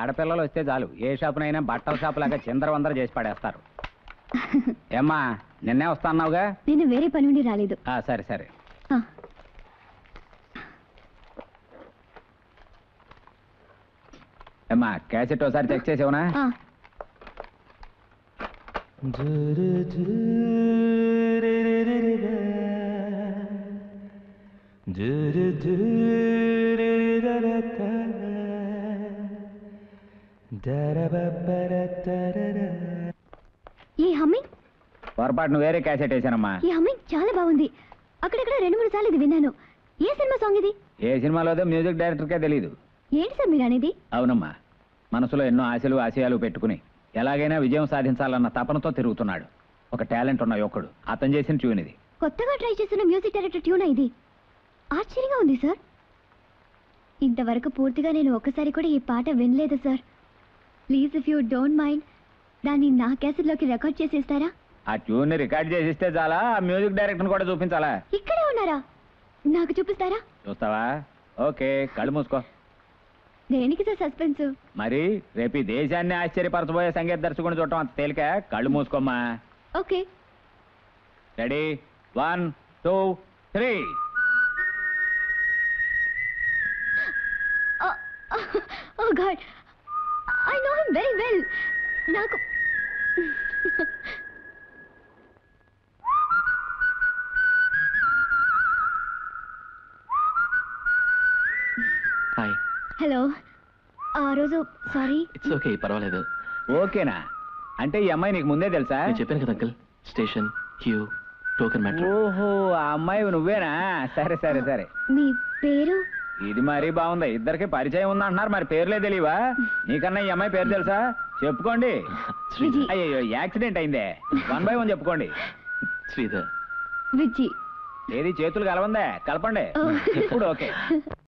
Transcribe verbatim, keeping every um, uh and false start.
ఆడపిల్లలు వస్తే చాలు ఏ షాపునైనా బట్టల షాపు లాగా చిందరవందర చేసి పడేస్తారు. ఏమ్మా నిన్నే వస్తా అన్నావుగా? నేను వేరే పని ఉండి రాలేదు. సరే సరే. ఏమ్మా క్యాసెట్ ఒకసారి చెక్ చేసేవునా? పొరపాటును వేరే క్యాసెట్ వేసానమ్మా. ఈ హమ్మింగ్ చాలా బాగుంది, అక్కడెక్కడ రెండు మూడు సార్లు ఇది విన్నాను. ఏ సినిమా సాంగ్ ఇది? ఏ సినిమాలోదో మ్యూజిక్ డైరెక్టర్కే తెలీదు. ఏంటి సార్ మీరు అనేది? అవునమ్మా, మనసులో ఎన్నో ఆశలు ఆశయాలు పెట్టుకుని ఎలాగైనా విజయం సాధించాలన్న తపనతో తిరుగుతున్నాడు ఒక టాలెంట్ ఉన్న యువకుడు. అతను చేసిన ట్యూన్ ఇది. కొత్తగా ట్రై చేసిన మ్యూజిక్ డైరెక్టర్ ట్యూన్ ఇది. ఆశ్చర్యంగా ఉంది సార్, ఇంతవరకు పూర్తిగా నేను ఒక్కసారి కూడా ఈ పాట వినలేదు sir. Please if you don't mind దాన్ని నా క్యాసెట్లోకి రికార్డ్ చేసేస్తారా? ఆ ట్యూన్ రికార్డ్ చేసిస్తే చాలా మ్యూజిక్ డైరెక్టర్ కూడా చూపించాలా? ఇక్కడే ఉన్నారా? నాకు చూపిస్తారా? చూస్తావా? ఓకే, కళ్ళు మూసుకో. దేనికి సార్ సస్పెన్స్? మరి రేపు దేశాన్ని ఆశ్చర్యపరచబోయే సంగీత దర్శకుని చూడటం అంత తేలిక. కళ్ళు మూసుకోమ్మా. Okay, ready, one two three. Oh God, I know him very well. నాకు హాయ్ హలో. ఆ రోజు సారీ. ఇట్స్ ఓకే, పర్వాలేదు. ఓకేనా అంటే ఈ అమ్మాయి నీకు ముందే తెలుసా? నేను చెప్పాను కదా uncle, station queue token matter. ఓహో, ఆ అమ్మాయి నువ్వేనా? సరే సరే సరే. మీ పేరు? ఇది మరీ బాగుందా, ఇద్దరికి పరిచయం ఉందా అంటున్నారు, మరి పేర్లే తెలియవా? నీకన్నా ఈ అమ్మాయి పేరు తెలుసా? చెప్పుకోండి. అయ్యో యాక్సిడెంట్ అయిందే, వన్ బై వన్ చెప్పుకోండి. శ్రీధర్. విజయ్. ఏది చేతులు కలవందా? కలపండి ఇప్పుడు. ఓకే.